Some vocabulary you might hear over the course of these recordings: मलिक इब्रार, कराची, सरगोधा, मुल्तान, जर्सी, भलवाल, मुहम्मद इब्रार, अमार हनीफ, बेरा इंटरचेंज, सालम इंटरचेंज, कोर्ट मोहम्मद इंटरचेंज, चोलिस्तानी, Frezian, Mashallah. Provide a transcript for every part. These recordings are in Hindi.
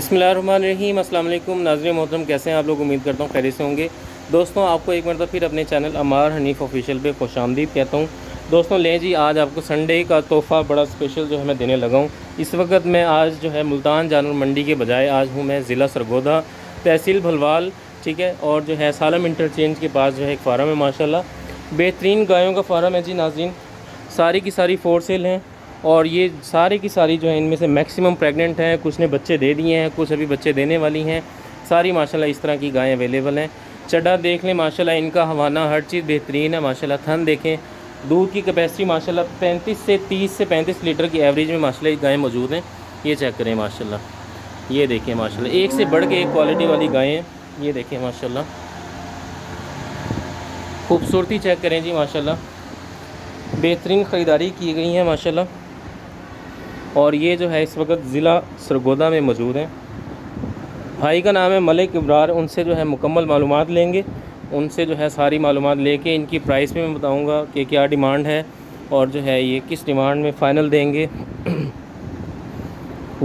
बिस्मिल्लाह रहमान रहीम। अस्सलाम वालेकुम नाज़रीन मोहतरम, कैसे हैं आप लोग? उम्मीद करता हूँ खैरियत से होंगे। दोस्तों आपको एक मरतबा फिर अपने चैनल अमार हनीफ ऑफिशियल पे खुशामदीद कहता हूँ। दोस्तों ले जी आज आपको संडे का तोहफ़ा बड़ा स्पेशल जो है मैं देने लगा हूँ। इस वक्त मैं आज जो है मुल्तान जानवर मंडी के बजाय आज हूँ मैं ज़िला सरगोधा तहसील भलवाल, ठीक है, और जो है सालम इंटरचेंज के पास जो है एक फार्म है। माशाल्लाह बेहतरीन गायों का फार्म है जी नाज़रीन। सारी की सारी फोर सेल हैं और ये सारे की सारी जो है इनमें से मैक्सिमम प्रेग्नेंट हैं, कुछ ने बच्चे दे दिए हैं, कुछ अभी बच्चे देने वाली हैं। सारी माशाल्लाह इस तरह की गायें अवेलेबल हैं। चड्डा देख लें माशाल्लाह, इनका हवाना हर चीज़ बेहतरीन है माशाल्लाह। थन देखें, दूध की कैपेसिटी माशाल्लाह 30 से 35 लीटर की एवरेज में माशाल्लाह ये गायें मौजूद हैं। ये चेक करें माशाल्लाह, ये देखें माशाल्लाह एक से बढ़ के एक क्वालिटी वाली गायें हैं। ये देखें माशाल्लाह, खूबसूरती चेक करें जी माशाल्लाह, बेहतरीन ख़रीदारी की गई है माशाल्लाह। और ये जो है इस वक्त ज़िला सरगोधा में मौजूद हैं। भाई का नाम है मलिक इब्रार, उनसे जो है मुकम्मल मालूमात लेंगे, उनसे जो है सारी मालूमात लेके इनकी प्राइस में मैं बताऊंगा कि क्या डिमांड है और जो है ये किस डिमांड में फ़ाइनल देंगे।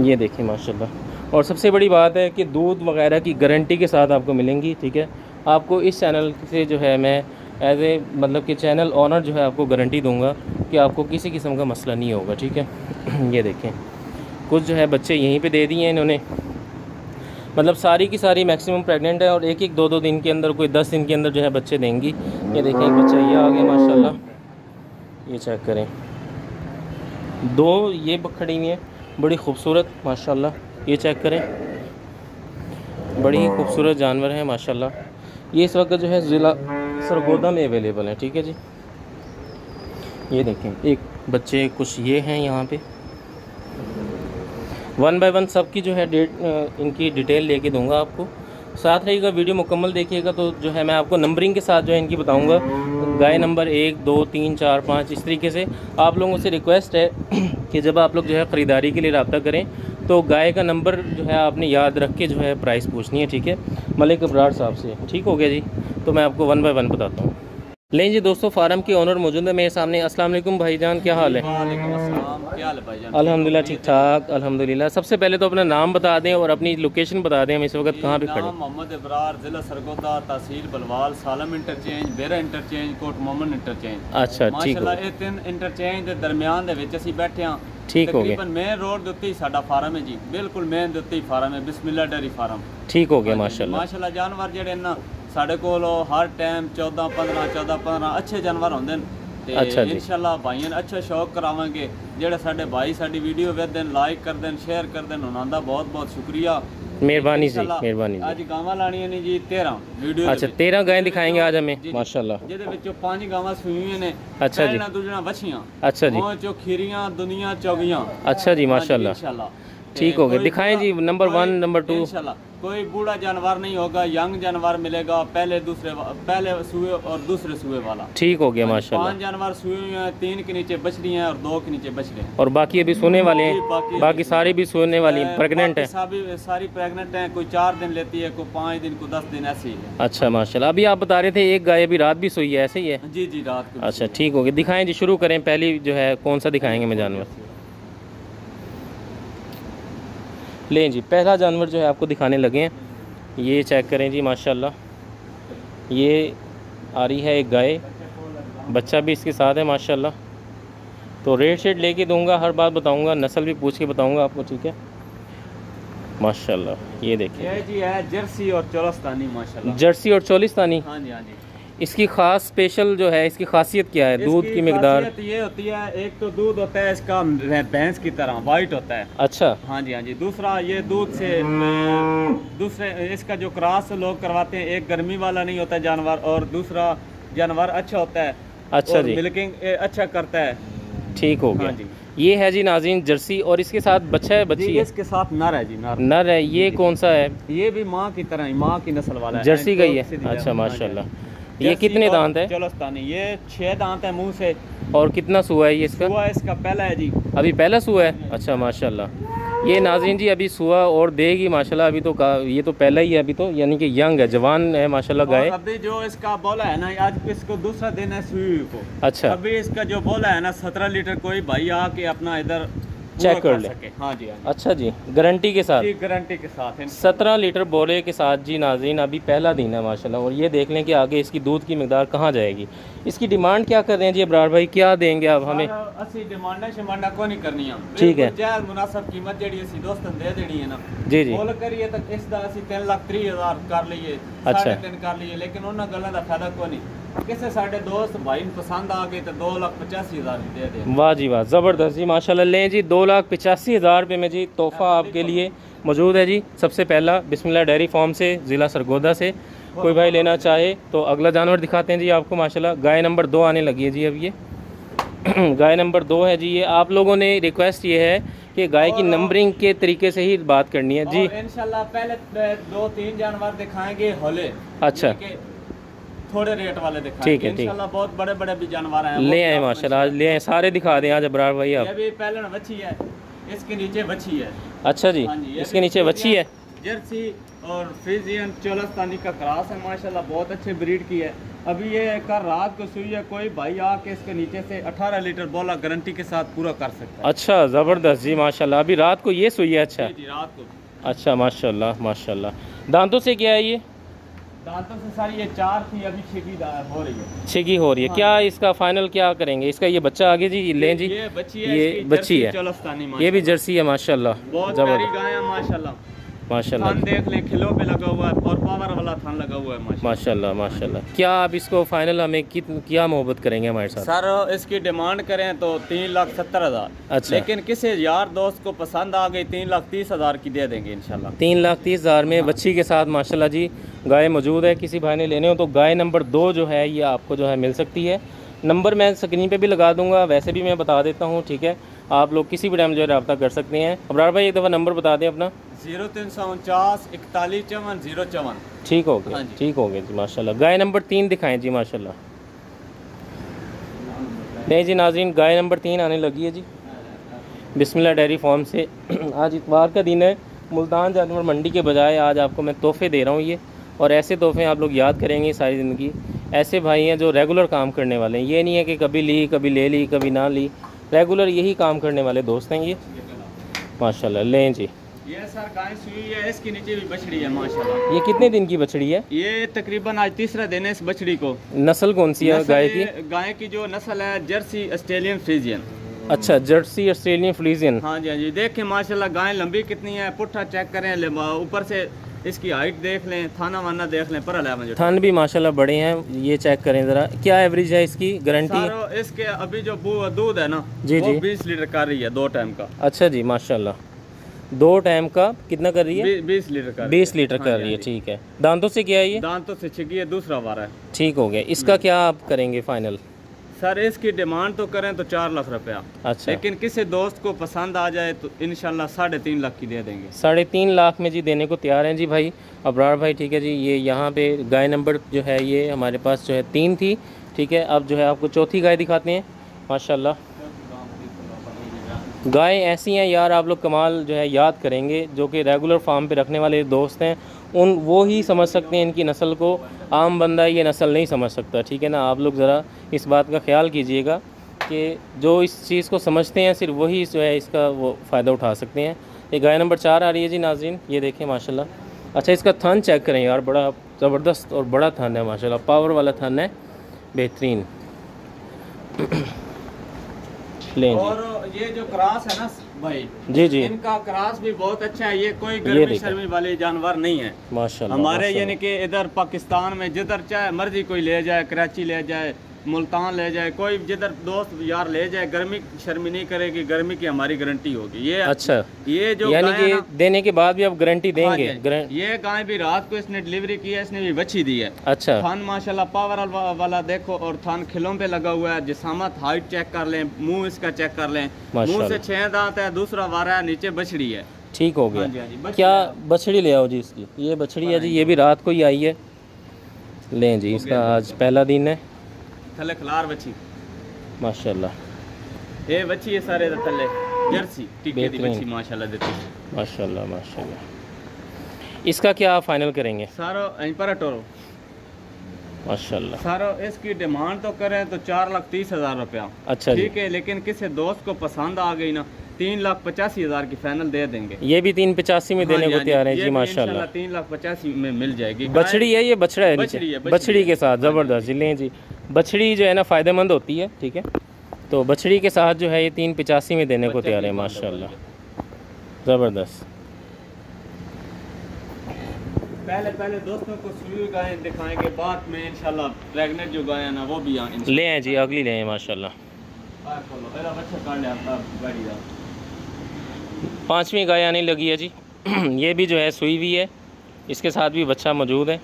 ये देखें माशाल्लाह, और सबसे बड़ी बात है कि दूध वग़ैरह की गारंटी के साथ आपको मिलेंगी, ठीक है। आपको इस चैनल से जो है मैं एज ए मतलब कि चैनल ऑनर जो है आपको गारंटी दूंगा कि आपको किसी किस्म का मसला नहीं होगा, ठीक है। ये देखें कुछ जो है बच्चे यहीं पे दे दिए हैं इन्होंने, मतलब सारी की सारी मैक्सिमम प्रेग्नेंट है और एक एक दो दो दिन के अंदर, कोई 10 दिन के अंदर जो है बच्चे देंगी। ये देखें एक बच्चा ये आ गया माशाल्लाह, ये चेक करें, दो ये बकड़ी हुई हैं बड़ी खूबसूरत माशाल्लाह। ये चेक करें, बड़ी ही खूबसूरत जानवर हैं माशाल्लाह। ये इस वक्त जो है ज़िला सरगोधा में अवेलेबल है, ठीक है जी। ये देखें एक बच्चे कुछ ये हैं यहाँ पे, वन बाय वन सब की जो है डेट इनकी डिटेल लेके दूंगा आपको। साथ रहिएगा, वीडियो मुकम्मल देखिएगा, तो जो है मैं आपको नंबरिंग के साथ जो है इनकी बताऊंगा। गाय नंबर 1, 2, 3, 4, 5 इस तरीके से। आप लोगों से रिक्वेस्ट है कि जब आप लोग जो है ख़रीदारी के लिए रब्ता करें तो गाय का नंबर जो है आपने याद रख के जो है प्राइस पूछनी है, ठीक है, मलिक इब्रार साहब से, ठीक हो गया जी। तो मैं आपको वन बाय वन बताता हूँ। लें जी दोस्तों, फार्म के ऑनर मौजूद है मेरे सामने। अस्सलाम वालेकुम भाईजान, क्या हाल है? अल्हम्दुलिल्लाह ठीक ठाक अल्हम्दुलिल्लाह। सबसे पहले तो अपना नाम बता दें और अपनी लोकेशन बता दें, हम इस वक्त कहाँ पे खड़े हैं? मुहम्मद इब्रार, जिला सरगोधा, तहसील Balwal, सालम इंटरचेंज, बेरा इंटरचेंज, कोर्ट मोहम्मद इंटरचेंज। अच्छा ठीक है। ये तीन इंटरचेंज के दरमियान दे विच असीं बैठे हां, ठीक हो गया। मेन रोड के उत्ते ही साडा फार्म है जी, बिल्कुल मेन के उत्ते ही फार्म है, बिस्मिल्लाह डेयरी फार्म। ठीक हो गया माशाल्लाह। माशाल्लाह जानवर जेहड़े ना साढ़े को हर टाइम 14-15 अच्छे जानवर होंगे। अच्छा इंशाल्लाह भाइयों अच्छा शौक करावेंगे। जेडे साढ़े भाई साड़ी वीडियो वेखदे ने, लाइक करदे ने, शेयर करदे ने, उन्हां दा बहुत बहुत शुक्रिया, मेहरबानी जी मेहरबानी। आज गावां लाणियां ने जी 13 वीडियो। अच्छा 13 गायें दिखाएंगे आज हमें माशाल्लाह, जेदे विचों 5 गावां सूईयां ने। अच्छा जी, दूजना वछियां। अच्छा जी, ओचो खीरियां दुनिया चौगियां। अच्छा जी माशाल्लाह इंशाल्लाह, ठीक हो गया। दिखाएं जी नंबर 1, नंबर 2। इंशाल्लाह कोई बूढ़ा जानवर नहीं होगा, यंग जानवर मिलेगा, पहले सूए और दूसरे सूए वाला। ठीक हो गया माशाल्लाह। 5 जानवर सूए हुए हैं, 3 के नीचे बछड़ी हैं और 2 के नीचे बछड़े हैं, और बाकी अभी सोने वाले हैं। बाकी सारी भी सोने वाली प्रेग्नेंट है, सारी प्रेग्नेंट है। कोई 4 दिन लेती है, कोई 5 दिन, कोई 10 दिन, ऐसी है। अच्छा माशाल्लाह। अभी आप बता रहे थे एक गाय अभी रात भी सोई है, ऐसे ही है? जी जी रात को। अच्छा ठीक हो गया, दिखाएं जी, शुरू करें। पहली जो है कौन सा दिखाएंगे मैं जानवर? लें जी पहला जानवर जो है आपको दिखाने लगे हैं। ये चेक करें जी माशाल्लाह, ये आ रही है एक गाय, बच्चा भी इसके साथ है माशाल्लाह। तो रेट शेड लेके दूंगा, हर बात बताऊंगा, नस्ल भी पूछ के बताऊंगा आपको, ठीक है माशाल्लाह। ये देखिए ये जी है जर्सी और चोलिस्तानी माशाल्लाह। जर्सी और चोलिस्तानी, हाँ जी हाँ जी। इसकी खास स्पेशल जो है, इसकी खासियत क्या है? दूध की मिकदार ये होती है, एक तो दूध होता है इसका भैंस की तरह वाइट होता है। अच्छा हाँ जी हाँ जी। दूसरा ये दूध से दूसरे इसका जो क्रॉस लोग करवाते हैं, एक गर्मी वाला नहीं होता जानवर और दूसरा जानवर अच्छा होता है। अच्छा जी, मिल्किंग अच्छा करता है। ठीक हो गया। हाँ जी ये है जी नाज़रीन जर्सी, और इसके साथ बच्चा है बच्ची है? इसके साथ नर है जी, नर नर है। ये कौन सा है? ये भी माँ की तरह, माँ की नस्ल वाला है, जर्सी का ही है। अच्छा माशाल्लाह। ये कितने दांत है? चोलिस्तानी ये 6 दांत है मुंह से। और कितना सूआ है ये इसका? सूआ इसका पहला है जी, अभी पहला सूआ है। अच्छा माशाल्लाह। ये नाज़रीन जी अभी सूआ और देगी माशाल्लाह, अभी तो ये तो पहला ही है अभी तो, यानी कि यंग है, जवान है माशाल्लाह गाय। अभी जो इसका बोला है ना, आज इसको दूसरा दिन है सूई को। अच्छा अभी इसका जो बोला है ना 17 लीटर, कोई भाई आके अपना इधर चेक कर लें। हाँ जी, हाँ जी। अच्छा जी, गारंटी के साथ, गारंटी के साथ 17 लीटर बोले के साथ जी। नाज़रीन अभी पहला दिन है माशाल्लाह, और ये देख लें कि आगे इसकी दूध की मिकदार कहाँ जाएगी। इसकी डिमांड क्या कर रहे हैं जी इब्रार भाई, क्या देंगे आप हमें? असली डिमांड शिमांडा को नहीं करनी है, ठीक है, जायज़ मुनासिब कीमत जेडी असली दोस्तों दे देनी है ना जी जी। बोल करिए तो इस दा असली 3,03,000 कर लिए, 3.5 कर लिए, लेकिन उन गलों का फायदा को नहीं। किसे साढ़े दोस्त भाई पसंद आ गए तो 2,85,000 दे दे। वाह जी वाह, ज़बरदस्त जी माशाल्लाह। लें जी 2,85,000 रुपये में जी तोहफ़ा आपके लिए मौजूद है जी। सबसे पहला बिस्मिल्लाह डेयरी फार्म से, ज़िला सरगोधा से कोई भाई लेना चाहे तो। अगला जानवर दिखाते हैं जी आपको माशाल्लाह। गाय नंबर 2 आने लगी है जी, अब ये गाय नंबर 2 है जी। ये आप लोगों ने रिक्वेस्ट ये है कि गाय की नंबरिंग के तरीके से ही बात करनी है जी। इंशाल्लाह पहले 2-3 जानवर दिखाएँगे होले, अच्छा थोड़े रेट वाले दिखा, ठीक है, इंशाल्लाह बहुत बड़े बड़े भी जानवर हैं, ले आए माशाल्लाह, आज ले आए सारे दिखा दें आज इब्रार भाई आप। ये भी पहलन बच्ची है, इसके नीचे बच्ची है। अच्छा जी, इसके नीचे बच्ची है। जर्सी और फ्रीजियन चोलस्तानी का क्रास है माशाल्लाह, बहुत अच्छे ब्रीड की है। अभी ये कल रात को सुई है, कोई भाई आके इसके नीचे से 18 लीटर बोला गारंटी के साथ पूरा कर सकता है। अच्छा ज़बरदस्त जी माशाल्लाह, अभी रात को ये सुई है। अच्छा जी, रात को। अच्छा माशाल्लाह माशाल्लाह। दांतों से क्या है ये? दांतों से सारी ये 4 थी, अभी छिगी हो रही है। क्या इसका फाइनल क्या करेंगे इसका? ये बच्चा आगे जी लें जी, ये बच्ची है, ये बच्ची है, ये भी जर्सी है माशाल्लाह, बहुत प्यारी गाय है माशाल्लाह माशाल्लाह। थान देख लें, खिलो पे लगा हुआ है और पावर वाला थान लगा हुआ है माशाल्लाह माशाल्लाह। क्या आप इसको फाइनल हमें क्या मोहब्बत करेंगे हमारे साथ? सर इसकी डिमांड करें तो 3,70,000। अच्छा, लेकिन किसी यार दोस्त को पसंद आ गई 3,30,000 की दे देंगे इंशाल्लाह। 3,30,000 में बच्ची के साथ माशाल्लाह जी गाय मौजूद है। किसी भाई ने लेने हो तो गाय नंबर 2 जो है ये आपको जो है मिल सकती है। नंबर मैं स्क्रीन पे भी लगा दूंगा, वैसे भी मैं बता देता हूँ, ठीक है, आप लोग किसी भी टाइम जो है रब्ता कर सकते हैं। इब्रार भाई एक दफ़ा नंबर बता दें अपना। 0349 4154 054। ठीक हो गया, ठीक हो गया जी माशाल्लाह। गाय नंबर 3 दिखाएँ जी माशाल्लाह। नहीं जी नाज़रीन, गाय नंबर 3 आने लगी है जी बिस्मिल्लाह डेयरी फार्म से। आज इतवार का दिन है, मुल्तान जानवर मंडी के बजाय आज आपको मैं तोहफे दे रहा हूँ ये, और ऐसे तोहफे आप लोग याद करेंगे सारी ज़िंदगी। ऐसे भाई हैं जो रेगुलर काम करने वाले हैं, ये नहीं है कि कभी ली कभी ले ली कभी ना ली, रेगुलर यही काम करने वाले दोस्त हैं ये माशाल्लाह। लें जी, ये सर गाय सुई है, इसके नीचे भी बछड़ी है माशाल्लाह। ये कितने दिन की बछड़ी है? ये तकरीबन आज 3रा दिन है इस बछड़ी को। नस्ल कौन सी है गाय की? गाय की जो नस्ल है जर्सी ऑस्ट्रेलियन फ्रीजियन। अच्छा, जर्सी ऑस्ट्रेलियन फ्रीजियन। हाँ जी, हाँ जी, देखें माशाल्लाह गाय लंबी कितनी है, पुट्ठा चेक करें, ऊपर से इसकी हाइट देख लें, थाना वाना देख लें, पर थान भी माशाल्लाह बड़े हैं। ये चेक करें ज़रा क्या एवरेज है इसकी, गारंटी? इसके अभी जो दूध है ना जी जी 20 लीटर कर रही है 2 टाइम का। अच्छा जी माशाल्लाह, 2 टाइम का कितना कर रही है? 20 लीटर। 20 लीटर कर रही है, ठीक है। दांतों से क्या है ये? दांतों से छिकी है, दूसरा वारा है। ठीक हो गया, इसका क्या आप करेंगे फाइनल? सर इसकी डिमांड तो करें तो 4 लाख रुपया। अच्छा, लेकिन किसी दोस्त को पसंद आ जाए तो इंशाल्लाह 3.5 लाख की दे देंगे। 3.5 लाख में जी देने को तैयार हैं जी भाई इब्रार भाई, ठीक है जी। ये यहाँ पे गाय नंबर जो है ये हमारे पास जो है 3 थी, ठीक है। अब जो है आपको चौथी गाय दिखाते हैं माशाल्लाह। गाय ऐसी हैं यार आप लोग कमाल जो है याद करेंगे, जो कि रेगुलर फार्म पर रखने वाले दोस्त हैं उन वो ही समझ सकते हैं इनकी नस्ल को, आम बंदा ये नस्ल नहीं समझ सकता, ठीक है ना। आप लोग ज़रा इस बात का ख्याल कीजिएगा कि जो इस चीज़ को समझते हैं सिर्फ वही जो है इसका वो फ़ायदा उठा सकते हैं। ये गाय नंबर 4 आ रही है जी नाज़रीन, ये देखें माशाल्लाह। अच्छा, इसका थान चेक करें यार, बड़ा ज़बरदस्त और बड़ा थान है माशाल्लाह, पावर वाला थान है, बेहतरीन। और ये जो क्रास है ना भाई जी जी, इनका क्रास भी बहुत अच्छा है, ये कोई गर्मी शर्मी वाले जानवर नहीं है माशाल्लाह। हमारे यानी कि इधर पाकिस्तान में जिधर चाहे मर्जी कोई ले जाए, कराची ले जाए, मुल्तान ले जाए, कोई जिधर दोस्त यार ले जाए, गर्मी शर्मी नहीं करेगी, गर्मी की हमारी गारंटी होगी ये। अच्छा, ये जो यानी कि देने के बाद भी आप गारंटी देंगे? ये गाय भी रात को इसने डिलीवरी की है, इसने भी बच्ची दी है। अच्छा, थान माशाल्लाह पावर वाला देखो, और थान खिलों पे लगा हुआ है, जिसामत हाइट चेक कर लें, मुँह इसका चेक कर लें, मुँह से 6 दांत है, दूसरा वारा है, नीचे बछड़ी है। ठीक हो गया, क्या बछड़ी ले आओ जी इसकी, ये बछड़ी है जी, ये भी रात को ही आई है। लें जी, इसका आज पहला दिन है। थले खलार बच्ची माशाल्लाह, ये बच्ची है सारे थले जर्सी टिके दी बच्ची माशाल्लाह देती है माशाल्लाह माशाल्लाह। इसका क्या फाइनल करेंगे? सारो एम्पर टोरो माशाल्लाह। सारो इसकी डिमांड तो करें तो 4,30,000 रुपया। अच्छा ठीक है, लेकिन किसी दोस्त को पसंद आ गई ना 3,85,000 की फाइनल दे देंगे। ये भी 3,85 में देने को तैयार है जी माशाल्लाह, 3,85,000 में मिल जाएगी। बछड़ी है, ये बछड़ा है, बछड़ी के साथ जबरदस्त जिले जी। बछड़ी जो है ना फायदेमंद होती है, ठीक है। तो बछड़ी के साथ जो है ये 3,85 में देने को तैयार है माशाल्लाह, जबरदस्त। पहले पहले दोस्तों को सुई गायें दिखाएंगे, बाद में इंशाल्लाह प्रेगनेंट जो गाय है ना वो भी ले आए जी, अगली ले आए माशाल्लाह। पाँचवीं गाय आने लगी है जी, ये भी जो है सुई हुई है, इसके साथ भी बच्चा मौजूद है।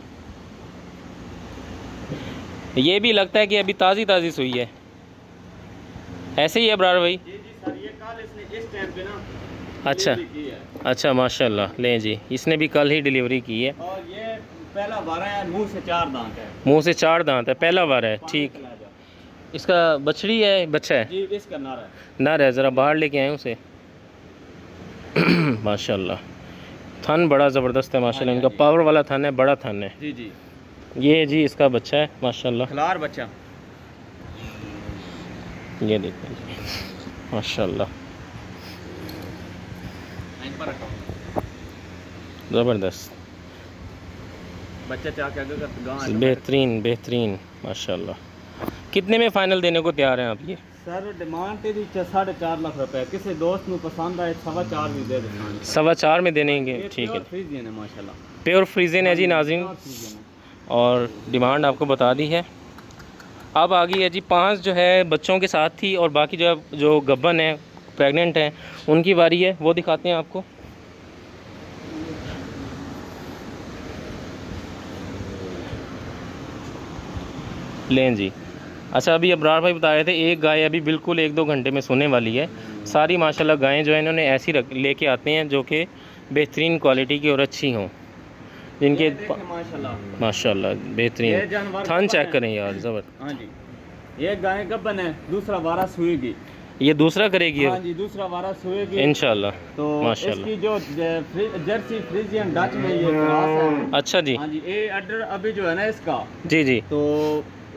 ये भी लगता है कि अभी ताज़ी ताज़ी सुई है, ऐसे ही है इब्रार भाई? जी जी सर, ये कल इसने इस टाइम पे ना अच्छा माशाल्लाह लें जी, इसने भी कल ही डिलीवरी की है। और ये पहला बार है, मुंह से 4 दांत है, मुंह से 4 दांत है, पहला बार है, ठीक। इसका बछड़ी है, बच्चा है जी, इसका नर है। ज़रा बाहर लेके आए उसे माशाल्लाह। थन बड़ा ज़बरदस्त है माशाल्लाह, इनका पावर वाला थन है, बड़ा थन है जी जी। ये जी इसका बच्चा है माशाल्लाह, खिलार बच्चा, ये देखिए माशाल्लाह ज़बरदस्त बच्चा, बेहतरीन बेहतरीन माशाल्लाह। कितने में फाइनल देने को तैयार हैं आप ये? सर डिमांड थी 4.5 लाख रुपए, किसी दोस्त को पसंद आए 4.25 में दे देंगे, 4.25 में दे देंगे, ठीक है। फ्रीजियन है माशाल्लाह, प्योर फ्रीजियन है जी नाजिम, और डिमांड आपको बता दी है। अब आ गई है जी 5 जो है बच्चों के साथ थी, और बाकी जो गब्बन है प्रेग्नेंट हैं उनकी बारी है, वो दिखाते हैं आपको। लें जी। अच्छा अभी इब्रार भाई बता रहे थे एक गाय अभी बिल्कुल 1-2 घंटे में सोने वाली है। सारी माशाल्लाह गायें जो है इन्होंने ऐसी लेके आते हैं जो कि बेहतरीन क्वालिटी की और अच्छी हों, जिनके माशाल्लाह बेहतरीन। थन चेक करें यार, जबरदस्त। ये गाय गब्बन है, दूसरा वारा सुएगी, ये दूसरा करेगी, हाँ जी दूसरा वारा सुएगी इंशाल्लाह। तो इसकी जो जर्सी फ्रीजियन डच में ये क्रॉस है। अच्छा जी, हाँ जी। ये अडर अभी जो है ना इसका जी जी, तो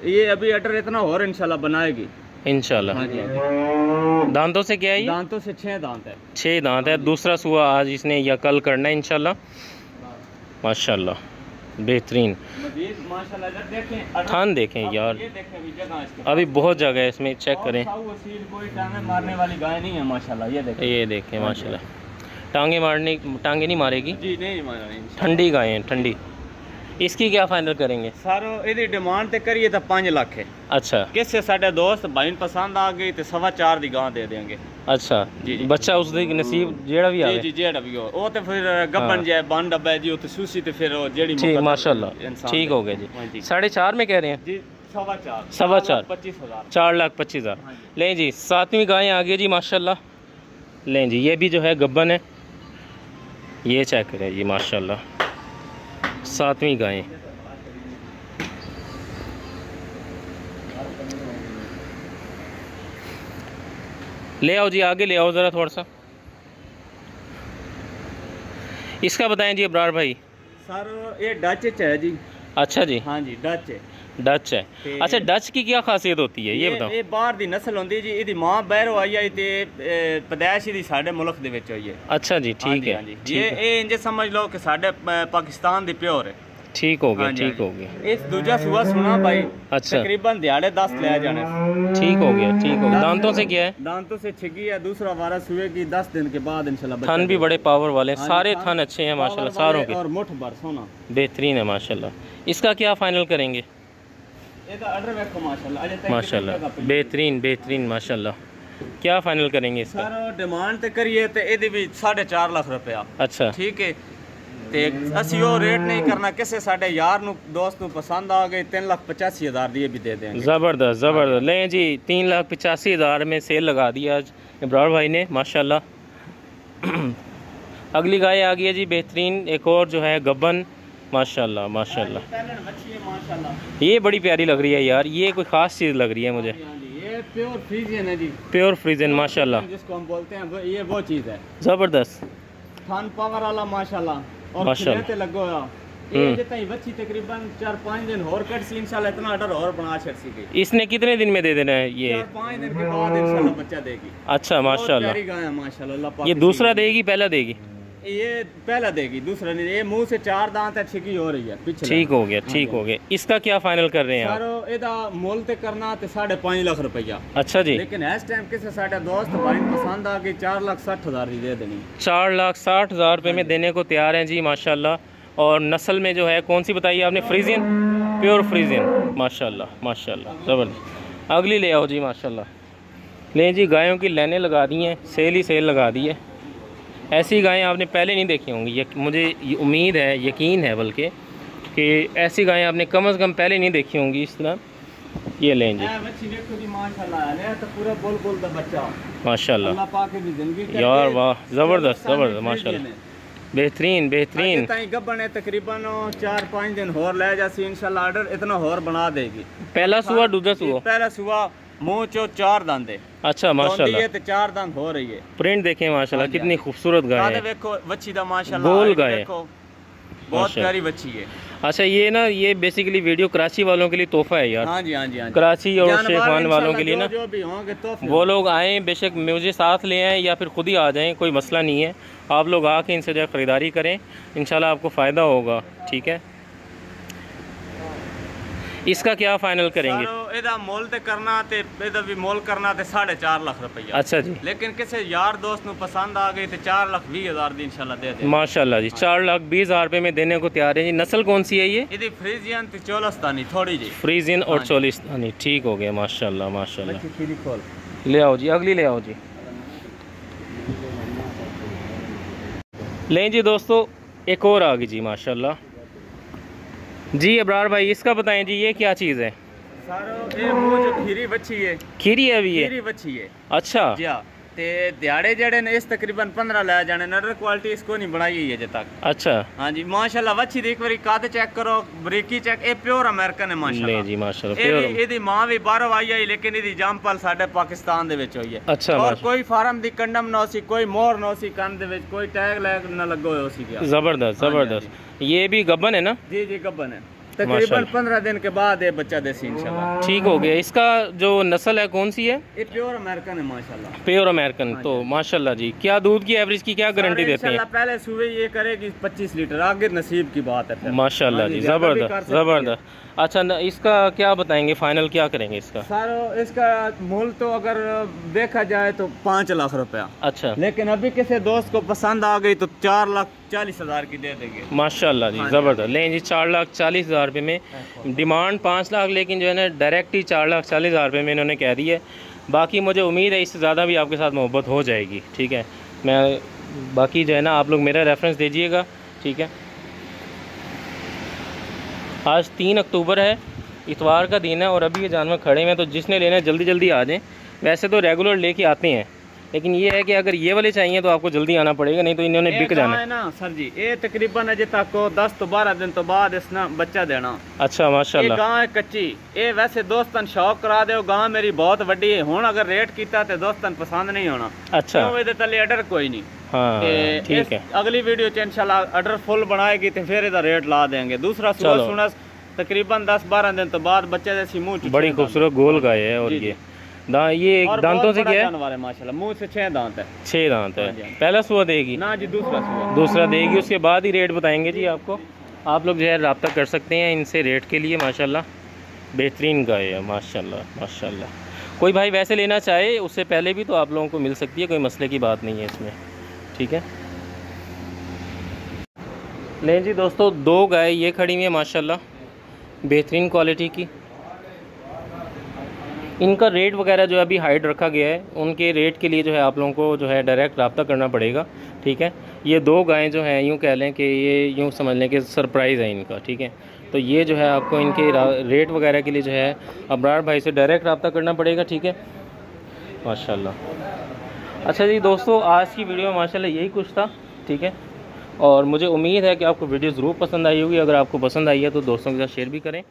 ये अभी अडर इतना और इंशाल्लाह बनाएगी इंशाल्लाह। दांतों से क्या है? दांतों से 6 दांत है, 6 दांत है। दूसरा सुआ आज इसने या कल करना है इंशाल्लाह माशाल्लाह बेहतरीन। थान देखें यार, अभी बहुत जगह है इसमें, चेक करें। मारने वाली गाय नहीं है माशाल्लाह, ये देखें माशाल्लाह। टांगे मारने, टांगे नहीं मारेगी जी, नहीं मारेगी। ठंडी गाय है, ठंडी। इसकी क्या फाइनल करेंगे सर? इसकी डिमांड तो करिए तो 5 लाख है। अच्छा, किससे साढ़े दोस्त भाई पसंद आ गई तो 4.25 की गां दे देंगे। अच्छा जी, बच्चा उस दिन नसीब जेड़ा भी आए जी, जेड़ा भी हो वो तो फिर गब्बन जाए बन डब्बा जी, वो तो सूसी तो फिर जेड़ी ठीक माशाल्लाह ठीक हो गया जी। 4.5 में कह रहे हैं जी, 4.25 4,25,000। लें जी 7वीं गाय आ गई जी माशाल्लाह। लें जी, ये भी जो है गब्बन है, ये चेक करें जी माशाल्लाह। 7वीं गाय ले आओ जी, आगे ले आओ ज़रा थोड़ा सा। इसका बताएं जी इब्रार भाई। सर ये डच है जी। अच्छा जी, हाँ जी डच है, डच है। अच्छा डच की क्या खासियत होती है ये बताओ? ये बाहर दी नस्ल होती है जी, इसकी माँ बाहरों आई है, तो पैदाइश इसकी साढ़े मुल्क दे विच होई है। अच्छा जी ठीक है, ये इंज समझ लो कि साढ़े पाकिस्तान दी प्योर है। ठीक हो गया, ठीक हो गया। इस दूजा सुआ सुना भाई, अच्छा तकरीबन दिहाड़े 10 ले जाने। ठीक हो गया, ठीक हो गया। दांतों से क्या है? दांतों से छिगी है, दूसरा वारा सुए की 10 दिन के बाद इंशाल्लाह। थन भी बड़े पावर वाले, सारे थन अच्छे हैं माशाल्लाह सारों के, और मुठ भर सोना बेहतरीन है माशाल्लाह। इसका क्या फाइनल करेंगे? माशाल्लाह बेहतरीन बेहतरीन माशाल्लाह। क्या फाइनल करेंगे इसका? सर डिमांड तो करिए तो ये भी 4.5 लाख रुपया। अच्छा ठीक है, असि वो रेट नहीं करना, किसी साढ़े यार नू दोस्त नू पसंद आ गए 3,85,000 दिए भी दे देंगे। ज़बरदस्त ज़बरदस्त। लें जी 3,85,000 में सेल लगा दी आज इब्रार भाई ने माशाल्लाह। अगली गाय आ गई है जी बेहतरीन, एक और जो है गब्बन माशाल्लाह माशाल्लाह। ये बड़ी प्यारी लग रही है यार, ये कोई ख़ास चीज़ लग रही है मुझे। ये प्योर फ्रीजियन है जी, प्योर फ्रीजियन माशाल्लाह, जिसको हम बोलते हैं ये वो चीज़ है। ज़बरदस्त, खान पावर वाला माशाल्लाह, और माशाल्लाह लगो तकरीबन 4-5 दिन और कट सी इंशाल्लाह, इतना ऑर्डर और बना छट सी गई। इसने कितने दिन में दे देना है ये? 4-5 दिन के बाद इंशाल्लाह बच्चा देगी। अच्छा माशाल्लाह, गाय है माशाल्लाह। ये दूसरा देगी पहला देगी? ये पहला देगी, दूसरा नहीं। ये मुंह से 4 दांत अच्छी की हो रही है पिछले। ठीक हो गया, ठीक हो गया। इसका क्या फाइनल कर रहे हैं आप? एदा मोल ते करना ते 5.5 लाख रुपया। अच्छा जी। लेकिन इस टाइम किसे साडा दोस्त भाई पसंद आ गई, 4,60,000 दी दे देनी। 4,60,000 रुपये में देने को तैयार हैं जी माशाल्लाह। और नस्ल में जो है कौन सी बताई आपने? Friesian, pure Friesian. माशाल्लाह माशाल्लाह जबरदस्त। अगली ले आओ जी माशाल्लाह। ले जी, गायों की लाइनें लगा दी हैं, सेल ही सेल लगा दी है। ऐसी गायें आपने पहले नहीं देखी होंगी, ये मुझे उम्मीद है, यकीन है बल्कि, कि ऐसी गायें आपने कम से कम पहले नहीं देखी होंगी इस तरह। ये लें जी माशाल्लाह, यार वाह ज़बरदस्त ज़बरदस्त माशाल्लाह, बेहतरीन बेहतरीन। गब्बन तकरीबन 4-5 दिन और ले जासी इंशाल्लाह, ऑर्डर इतना और बना देगी। पहला सुबह दूसरा सुबह, पहला सुबह मुँह चो 4 दांत है। अच्छा माशाल्लाह, ये तो 4 दांत हो रही है। प्रिंट देखें माशाल्लाह, कितनी खूबसूरत गाय है। देखो बच्ची दा माशाल्लाह, गोल गाय है, बहुत प्यारी बच्ची है। अच्छा ये ना, ये बेसिकली वीडियो कराची वालों के लिए तोहफा है यार। हाँ जी हाँ जी हाँ जी। कराची और शेखान वालों के लिए ना, वो लोग आएँ बेशक, मुझे साथ ले आएँ या फिर खुद ही आ जाएँ, कोई मसला नहीं है। आप लोग आके इनसे जो है ख़रीदारी करें, इंशाल्लाह आपको फ़ायदा होगा। ठीक है, इसका क्या फाइनल करेंगे? एदा मोल ते करना ते एदा भी मोल करना ते 4.5 लाख रुपया। अच्छा जी। लेकिन किसी यार दोस्त नु पसंद आ गई तो 4,20,000 दी इंशाल्लाह दे दे। माशाल्लाह जी, 4,20,000 रुपये में देने को तैयार है जी। नस्ल कौन सी है ये? इदी फ्रीजियन ते चोलिस्तानी थोड़ी जी। फ्रीजियन और चोलिस्तानी, ठीक हो गया माशाल्लाह माशाल्लाह। ले आओ जी, अगली ले आओ जी। लें जी दोस्तों, एक और आ गई जी माशाल्लाह जी। इब्रार भाई इसका बताएं जी, ये क्या चीज़ है? सारो ये मुझे खीरी बच्ची है। खीरी है अभी ये? खीरी बच्ची है। अच्छा जी हाँ। ते दिहाड़े जड़े ने इस तकरीबन 15 ला जाने, नर क्वालिटी इसको नहीं बनाई है अजे तक। अच्छा हाँ जी माशाल्लाह, बच्ची देख बारी काद चेक करो, ब्रेकी चेक, ये प्योर अमेरिकन है माशाल्लाह। जी माशाल्लाह। इदी माँ भी बाहरों आई है, लेकिन इदी जामपल साडे पाकिस्तान दे विच होई है। अच्छा। और कोई फार्म दी कंडम ना सी, कोई मोर ना सी कान दे विच, कोई टैग लैग ना लगो सी। जबरदस्त जबरदस्त। ये भी गब्बन है ना? जी जी गब्बन है, तकरीबन 15 दिन के बाद ये बच्चा देसी इंशाल्लाह। ठीक हो गया। इसका जो नस्ल है कौन सी है? ये प्योर अमेरिकन है माशाल्लाह। Pure American. तो माशाल्लाह जी, क्या दूध की एवरेज की क्या गारंटी देते हैं? पहले सुबह ये करेगी 25 लीटर, आगे नसीब की बात है माशाल्लाह जी। जबरदस्त जबरदस्त। अच्छा न, इसका क्या बताएंगे फाइनल क्या करेंगे इसका? सर इसका मोल तो अगर देखा जाए तो 5 लाख रुपया। अच्छा। लेकिन अभी किसी दोस्त को पसंद आ गई तो 4,40,000 की दे देंगे माशाल्लाह जी। ज़बरदस्त। लें जी, 4,40,000 रुपये में, डिमांड 5 लाख, लेकिन जो है ना डायरेक्ट ही 4,40,000 रुपये में इन्होंने कह दी है। बाकी मुझे उम्मीद है इससे ज़्यादा भी आपके साथ मोहब्बत हो जाएगी। ठीक है, मैं बाकी जो है ना आप लोग मेरा रेफरेंस दीजिएगा। ठीक है, आज 3 अक्टूबर है, इतवार का दिन है, और अभी ये जानवर खड़े हैं, तो जिसने लेना है जल्दी जल्दी आ जाएँ। वैसे तो रेगुलर लेके आते हैं, लेकिन ये है कि अगर ये वाले चाहिए तो आपको जल्दी आना पड़ेगा, नहीं तो इन्होंने बिक जाना है ना सर जी। ये तकरीबन अजय तक को 10 तो 12 दिन तो बाद इसने बच्चा देना। अच्छा माशाल्लाह। गाँव है कच्ची, ये वैसे दोस्तन शौक करा दो, गाँव मेरी बहुत वड्डी है, हुण अगर रेट किया तो दोस्तन पसंद नहीं होना। अच्छा। तले ऑर्डर कोई नहीं। हाँ ठीक है, अगली वीडियो च इंशाल्लाह ऑर्डर फुल बनाएगी तो फिर इधर रेट ला देंगे। दूसरा सुनस तकरीबन 10-12 दिन तो बाद बच्चे जैसी मुँह। बड़ी खूबसूरत गोल गाय है, और ये एक दांतों से क्या है माशाल्लाह? मुँह से 6 दांत है। 6 दांत है। पहला सुबह देगी ना जी? दूसरा देगी, उसके बाद ही रेट बताएंगे जी आपको। आप लोग जो है रब्ता कर सकते हैं इनसे रेट के लिए। माशाल्लाह बेहतरीन गाय है माशाल्लाह माशाल्लाह। कोई भाई वैसे लेना चाहे उससे पहले भी तो आप लोगों को मिल सकती है, कोई मसले की बात नहीं है इसमें। ठीक है, लें जी दोस्तों, 2 गाय ये खड़ी हुई है माशाल्लाह, बेहतरीन क्वालिटी की। इनका रेट वगैरह जो है अभी हाइड रखा गया है, उनके रेट के लिए जो है आप लोगों को जो है डायरेक्ट रब्ता करना पड़ेगा। ठीक है, ये 2 गायें जो हैं यूँ कह लें कि ये यूँ समझ लें कि सरप्राइज़ है इनका। ठीक है, तो ये जो है आपको इनके रेट वगैरह के लिए जो है अब्रार भाई से डायरेक्ट रब्ता करना पड़ेगा। ठीक है माशाल्लाह। अच्छा जी दोस्तों, आज की वीडियो में माशाल्लाह यही कुछ था। ठीक है, और मुझे उम्मीद है कि आपको वीडियो ज़रूर पसंद आई होगी। अगर आपको पसंद आई है तो दोस्तों के साथ शेयर भी करें।